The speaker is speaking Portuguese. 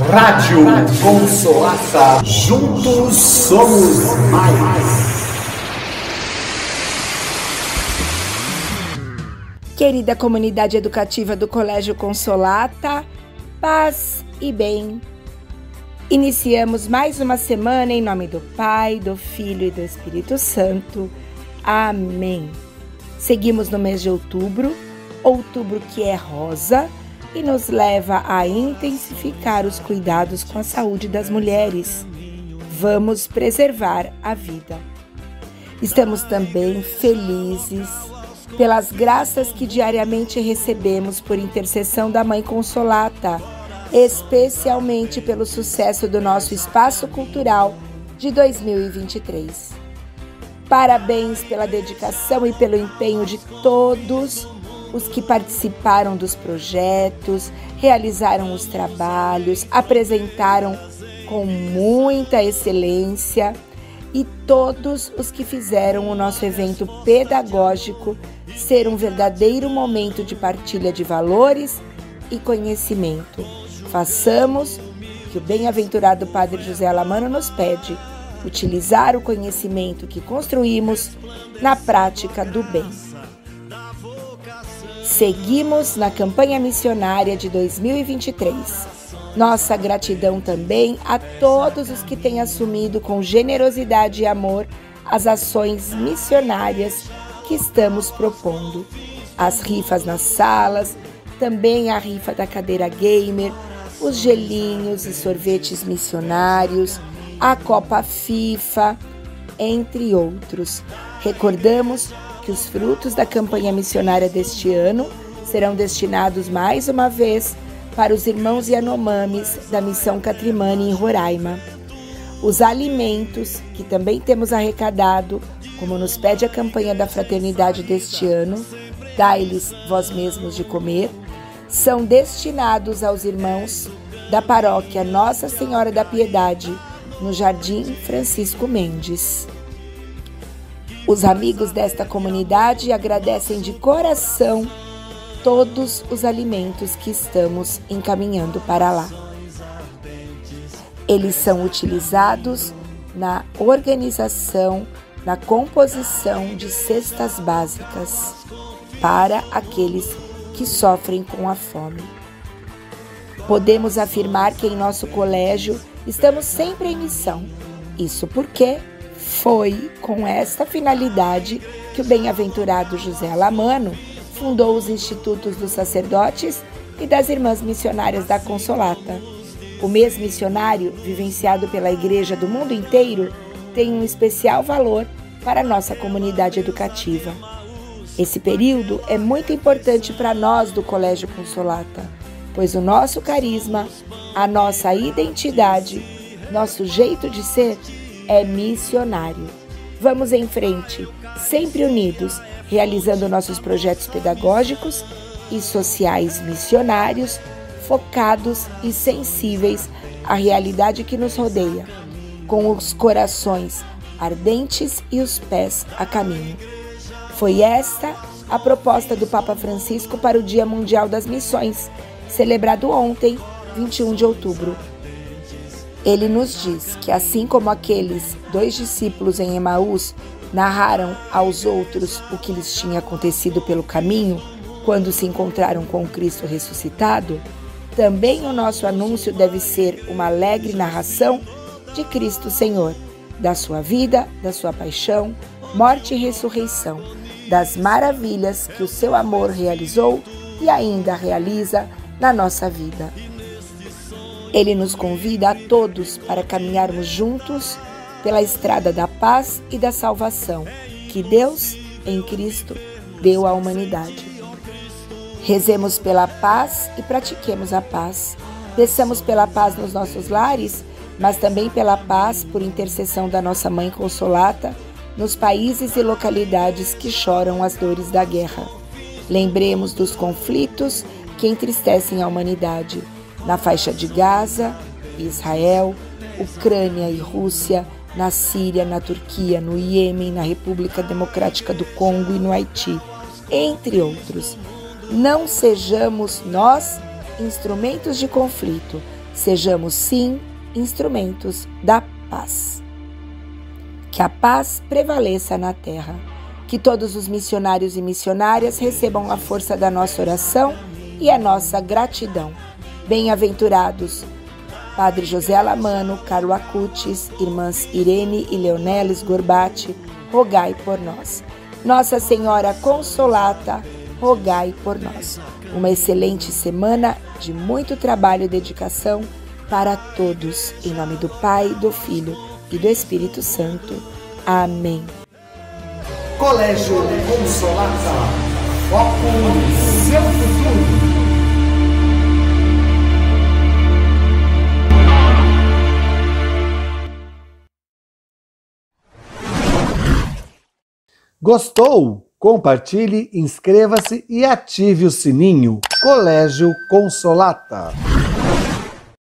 Rádio Consolata. Juntos somos mais. Querida comunidade educativa do Colégio Consolata, paz e bem. Iniciamos mais uma semana em nome do Pai, do Filho e do Espírito Santo. Amém. Seguimos no mês de outubro que é rosa e nos leva a intensificar os cuidados com a saúde das mulheres. Vamos preservar a vida. Estamos também felizes pelas graças que diariamente recebemos por intercessão da Mãe Consolata, especialmente pelo sucesso do nosso Espaço Cultural de 2023. Parabéns pela dedicação e pelo empenho de todos os que participaram dos projetos, realizaram os trabalhos, apresentaram com muita excelência e todos os que fizeram o nosso evento pedagógico ser um verdadeiro momento de partilha de valores e conhecimento. Façamos o que o bem-aventurado Padre José Allamano nos pede, utilizar o conhecimento que construímos na prática do bem. Seguimos na campanha missionária de 2023. Nossa gratidão também a todos os que têm assumido com generosidade e amor as ações missionárias que estamos propondo. As rifas nas salas, também a rifa da cadeira gamer, os gelinhos e sorvetes missionários, a Copa FIFA, entre outros. Recordamos que os frutos da campanha missionária deste ano serão destinados mais uma vez para os irmãos Yanomamis da missão Catrimani em Roraima. Os alimentos que também temos arrecadado, como nos pede a campanha da fraternidade deste ano, dai-lhes vós mesmos de comer, são destinados aos irmãos da paróquia Nossa Senhora da Piedade, no Jardim Francisco Mendes. Os amigos desta comunidade agradecem de coração todos os alimentos que estamos encaminhando para lá. Eles são utilizados na organização, na composição de cestas básicas para aqueles que sofrem com a fome. Podemos afirmar que em nosso colégio estamos sempre em missão. Isso porque foi com esta finalidade que o bem-aventurado José Allamano fundou os Institutos dos Sacerdotes e das Irmãs Missionárias da Consolata. O mês missionário, vivenciado pela Igreja do mundo inteiro, tem um especial valor para a nossa comunidade educativa. Esse período é muito importante para nós do Colégio Consolata, pois o nosso carisma, a nossa identidade, nosso jeito de ser é missionário. Vamos em frente, sempre unidos, realizando nossos projetos pedagógicos e sociais missionários, focados e sensíveis à realidade que nos rodeia, com os corações ardentes e os pés a caminho. Foi esta a proposta do Papa Francisco para o Dia Mundial das Missões, celebrado ontem, 21 de outubro. Ele nos diz que, assim como aqueles 2 discípulos em Emaús narraram aos outros o que lhes tinha acontecido pelo caminho, quando se encontraram com Cristo ressuscitado, também o nosso anúncio deve ser uma alegre narração de Cristo Senhor, da sua vida, da sua paixão, morte e ressurreição, das maravilhas que o seu amor realizou e ainda realiza na nossa vida. Ele nos convida a todos para caminharmos juntos pela estrada da paz e da salvação que Deus, em Cristo, deu à humanidade. Rezemos pela paz e pratiquemos a paz. Peçamos pela paz nos nossos lares, mas também pela paz, por intercessão da nossa Mãe Consolata, nos países e localidades que choram as dores da guerra. Lembremos dos conflitos que entristecem a humanidade, na faixa de Gaza, Israel, Ucrânia e Rússia, na Síria, na Turquia, no Iêmen, na República Democrática do Congo e no Haiti, entre outros. Não sejamos nós instrumentos de conflito, Sejamos, sim, instrumentos da paz. Que a paz prevaleça na terra. Que todos os missionários e missionárias recebam a força da nossa oração e a nossa gratidão. Bem-aventurados Padre José Allamano, Carlo Acutis, Irmãs Irene e Leonelis Gorbati, rogai por nós. Nossa Senhora Consolata, rogai por nós. Uma excelente semana de muito trabalho e dedicação para todos. Em nome do Pai, do Filho e do Espírito Santo. Amém. Colégio Consolata, foco no seu futuro. Gostou? Compartilhe, inscreva-se e ative o sininho. Colégio Consolata.